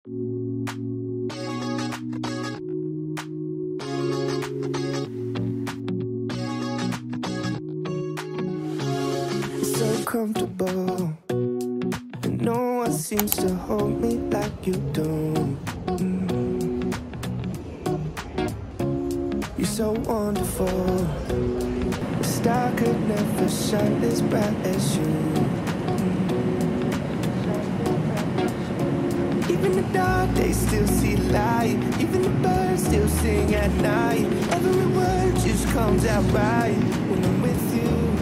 So comfortable, and no one seems to hold me like you do. You're so wonderful. The star could never shine as bright as you. Even the dark days still see light. Even the birds still sing at night. Every word just comes out right when I'm with you.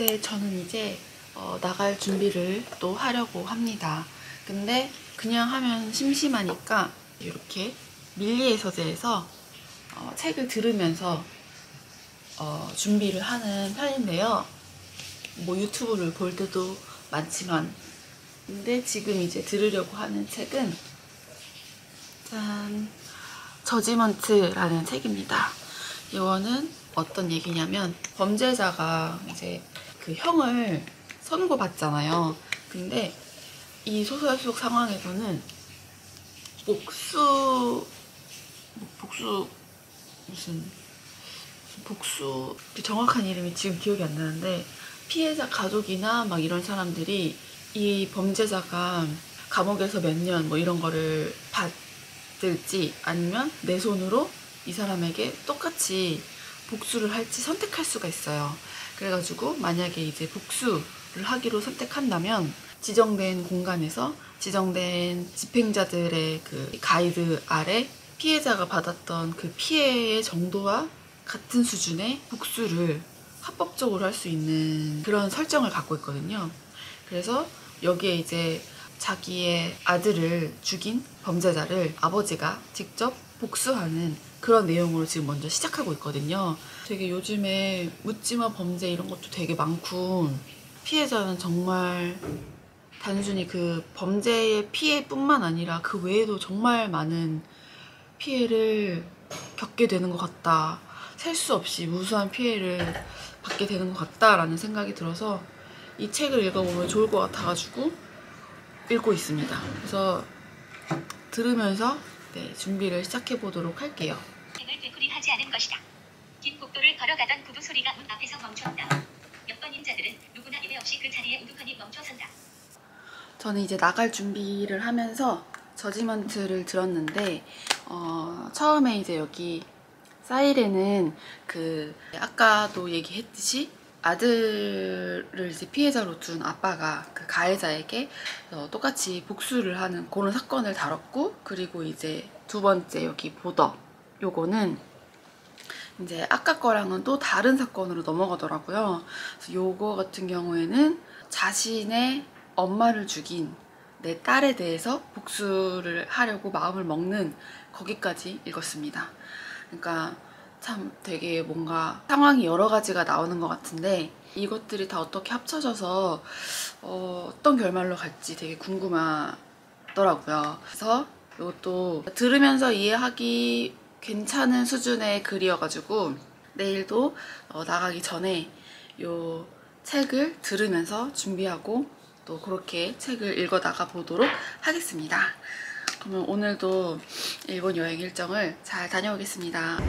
네, 저는 이제 나갈 준비를 또 하려고 합니다. 근데 그냥 하면 심심하니까 이렇게 밀리의 서재에서 책을 들으면서 준비를 하는 편인데요. 뭐 유튜브를 볼 때도 많지만, 근데 지금 이제 들으려고 하는 책은 짠! 저지먼트라는 책입니다. 이거는 어떤 얘기냐면, 범죄자가 이제 그 형을 선고받잖아요. 근데 이 소설 속 상황에서는 복수 정확한 이름이 지금 기억이 안 나는데, 피해자 가족이나 막 이런 사람들이 이 범죄자가 감옥에서 몇 년 뭐 이런 거를 받을지, 아니면 내 손으로 이 사람에게 똑같이 복수를 할지 선택할 수가 있어요. 그래가지고 만약에 이제 복수를 하기로 선택한다면 지정된 공간에서 지정된 집행자들의 그 가이드 아래 피해자가 받았던 그 피해의 정도와 같은 수준의 복수를 합법적으로 할 수 있는 그런 설정을 갖고 있거든요. 그래서 여기에 이제 자기의 아들을 죽인 범죄자를 아버지가 직접 복수하는 그런 내용으로 지금 먼저 시작하고 있거든요. 되게 요즘에 묻지마 범죄 이런 것도 되게 많고, 피해자는 정말 단순히 그 범죄의 피해뿐만 아니라 그 외에도 정말 많은 피해를 겪게 되는 것 같다, 셀 수 없이 무수한 피해를 받게 되는 것 같다라는 생각이 들어서 이 책을 읽어보면 좋을 것 같아가지고 읽고 있습니다. 그래서 들으면서 네, 준비를 시작해보도록 할게요. 을 되풀이하지 않은 것이다. 긴 복도를 걸어가던 부부 소리가 문 앞에서 멈췄다. 몇 번 인자들은 누구나 예외 없이 그 자리에 우두커니 멈춰선다. 저는 이제 나갈 준비를 하면서 저지먼트를 들었는데, 처음에 이제 여기 사이렌은 그 아까도 얘기했듯이 아들을 이제 피해자로 둔 아빠가 그 가해자에게 똑같이 복수를 하는 그런 사건을 다뤘고, 그리고 이제 두 번째 여기 보더, 요거는 이제 아까 거랑은 또 다른 사건으로 넘어가더라고요. 그래서 요거 같은 경우에는 자신의 엄마를 죽인 내 딸에 대해서 복수를 하려고 마음을 먹는 거기까지 읽었습니다. 그러니까 참 되게 뭔가 상황이 여러 가지가 나오는 것 같은데, 이것들이 다 어떻게 합쳐져서 어떤 결말로 갈지 되게 궁금하더라고요. 그래서 이것도 들으면서 이해하기 괜찮은 수준의 글이어가지고 내일도 나가기 전에 이 책을 들으면서 준비하고 또 그렇게 책을 읽어 나가 보도록 하겠습니다. 그러면 오늘도 일본 여행 일정을 잘 다녀오겠습니다.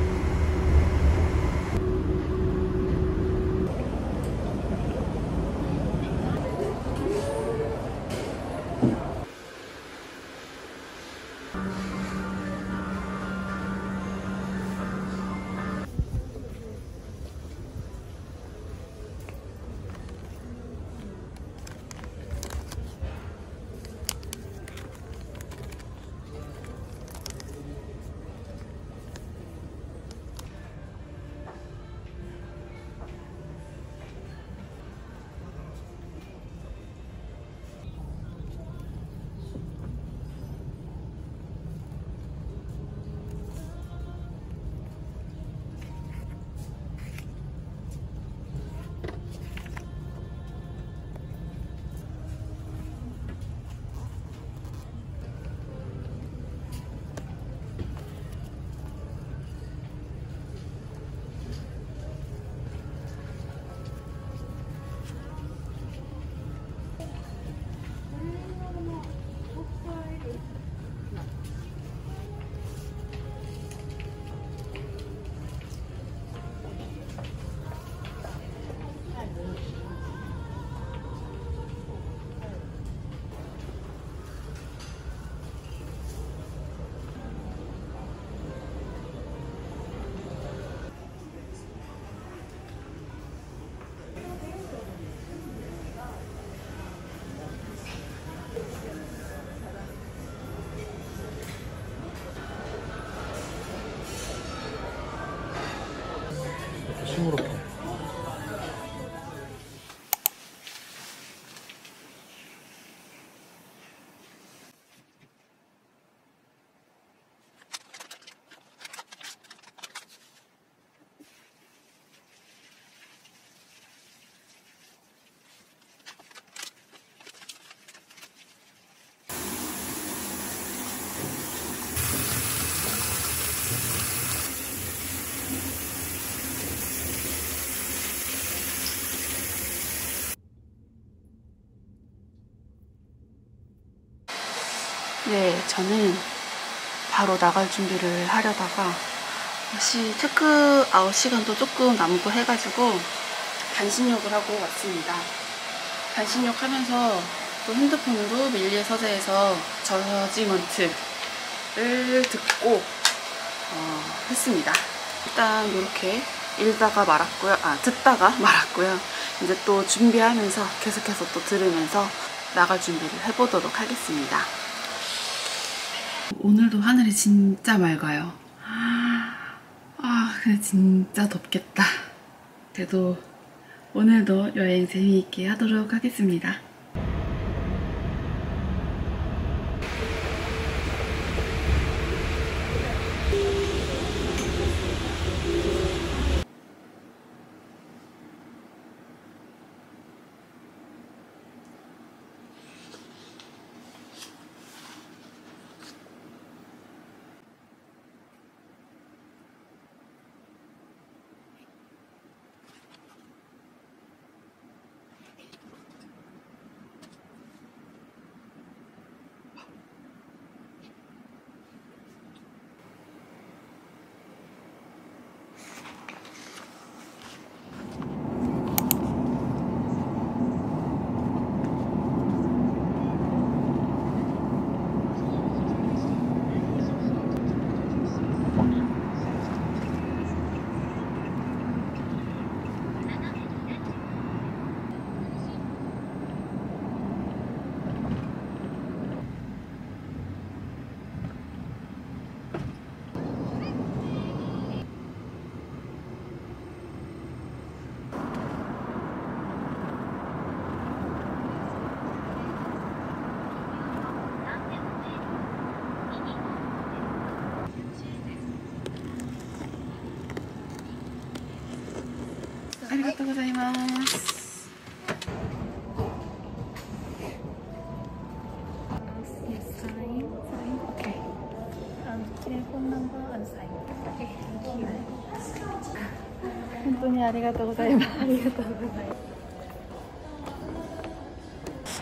네, 저는 바로 나갈 준비를 하려다가 역시 체크아웃 시간도 조금 남고 해가지고 반신욕을 하고 왔습니다. 반신욕 하면서 또 핸드폰으로 밀리의 서재에서 저지먼트를 듣고 했습니다. 일단 이렇게 듣다가 말았고요. 이제 또 준비하면서 계속해서 또 들으면서 나갈 준비를 해보도록 하겠습니다. 오늘도 하늘이 진짜 맑아요. 아, 근데 진짜 덥겠다. 그래도 오늘도 여행 재미있게 하도록 하겠습니다.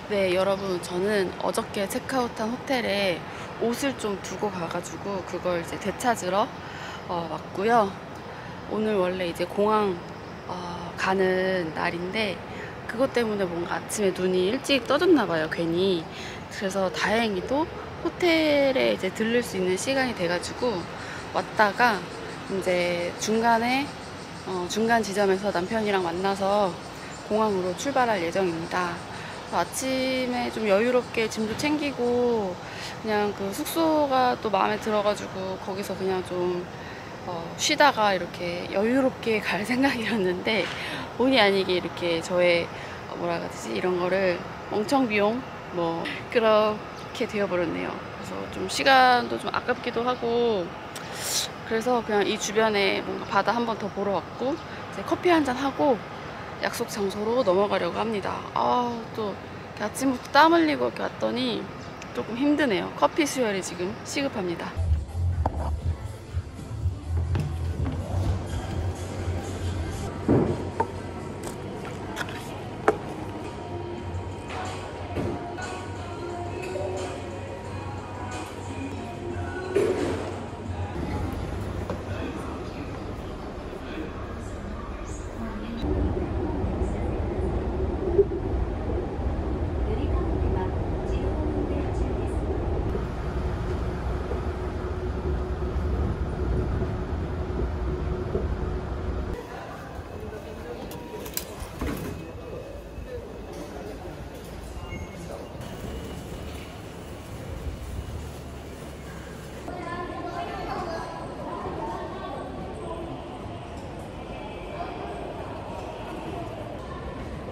네, 여러분, 저는 어저께 체크아웃한 호텔에 옷을 좀 두고 가가지고 그걸 이제 되찾으러 왔고요. 오늘 원래 이제 공항 가는 날인데 그것 때문에 뭔가 아침에 눈이 일찍 떠졌나봐요, 괜히. 그래서 다행히도 호텔에 이제 들를 수 있는 시간이 돼가지고 왔다가 이제 중간에 중간 지점에서 남편이랑 만나서 공항으로 출발할 예정입니다. 아침에 좀 여유롭게 짐도 챙기고 그냥 그 숙소가 또 마음에 들어가지고 거기서 그냥 좀 쉬다가 이렇게 여유롭게 갈 생각이었는데 본의 아니게 이렇게 저의 뭐라 그러지, 이런 거를 멍청 비용 뭐 그렇게 되어버렸네요. 그래서 좀 시간도 좀 아깝기도 하고, 그래서 그냥 이 주변에 뭔가 바다 한 번 더 보러 왔고 이제 커피 한잔 하고 약속 장소로 넘어가려고 합니다. 아, 또 아침부터 땀 흘리고 이렇게 왔더니 조금 힘드네요. 커피 수혈이 지금 시급합니다.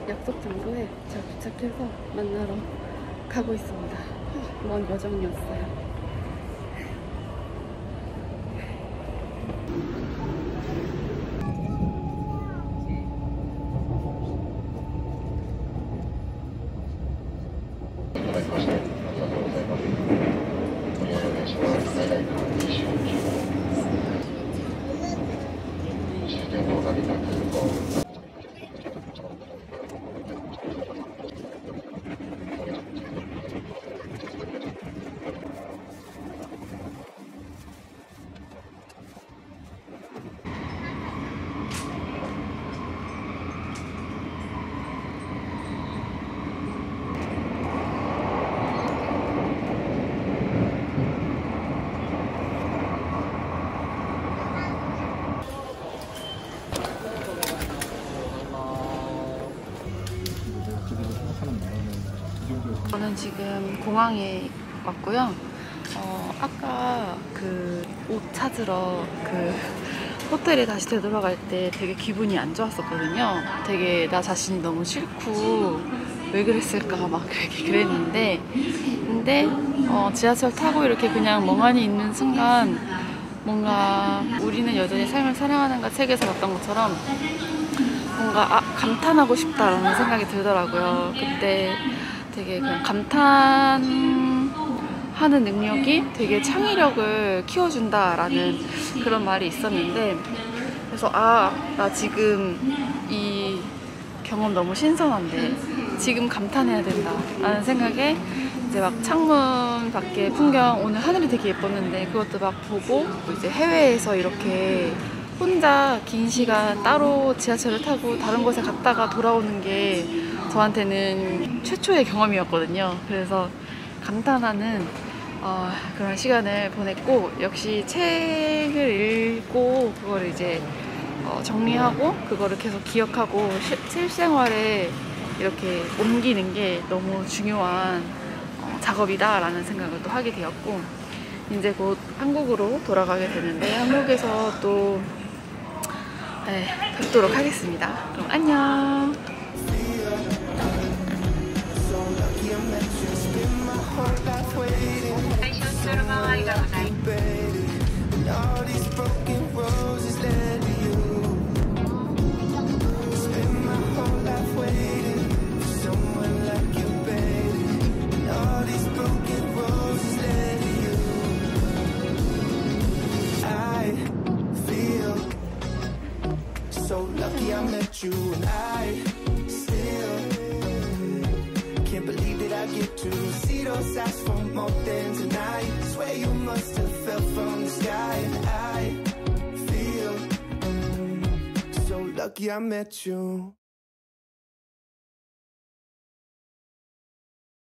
약속 장소에 잘 도착해서 만나러 가고 있습니다. 먼 여정이었어요. 지금 공항에 왔고요. 아까 그 옷 찾으러 그 호텔에 다시 되돌아갈 때 되게 기분이 안 좋았었거든요. 되게 나 자신이 너무 싫고 왜 그랬을까 막 그랬는데, 근데 지하철 타고 이렇게 그냥 멍하니 있는 순간 뭔가 우리는 여전히 삶을 사랑하는가 책에서 봤던 것처럼 뭔가 감탄하고 싶다라는 생각이 들더라고요. 그때 되게 그냥 감탄하는 능력이 되게 창의력을 키워준다라는 그런 말이 있었는데, 그래서 나 지금 이 경험 너무 신선한데 지금 감탄해야 된다라는 생각에 이제 막 창문 밖에 풍경, 오늘 하늘이 되게 예뻤는데 그것도 막 보고, 이제 해외에서 이렇게 혼자 긴 시간 따로 지하철을 타고 다른 곳에 갔다가 돌아오는 게 저한테는 최초의 경험이었거든요. 그래서 감탄하는 그런 시간을 보냈고, 역시 책을 읽고 그걸 이제 정리하고 그거를 계속 기억하고 실생활에 이렇게 옮기는 게 너무 중요한 작업이다 라는 생각을 또 하게 되었고, 이제 곧 한국으로 돌아가게 되는데 한국에서 또 뵙도록 하겠습니다. 그럼 안녕! So lucky I met you, and I still can't believe that I get to see those sights from more than tonight. Swear you must have fell from the sky, and I feel so lucky I met you.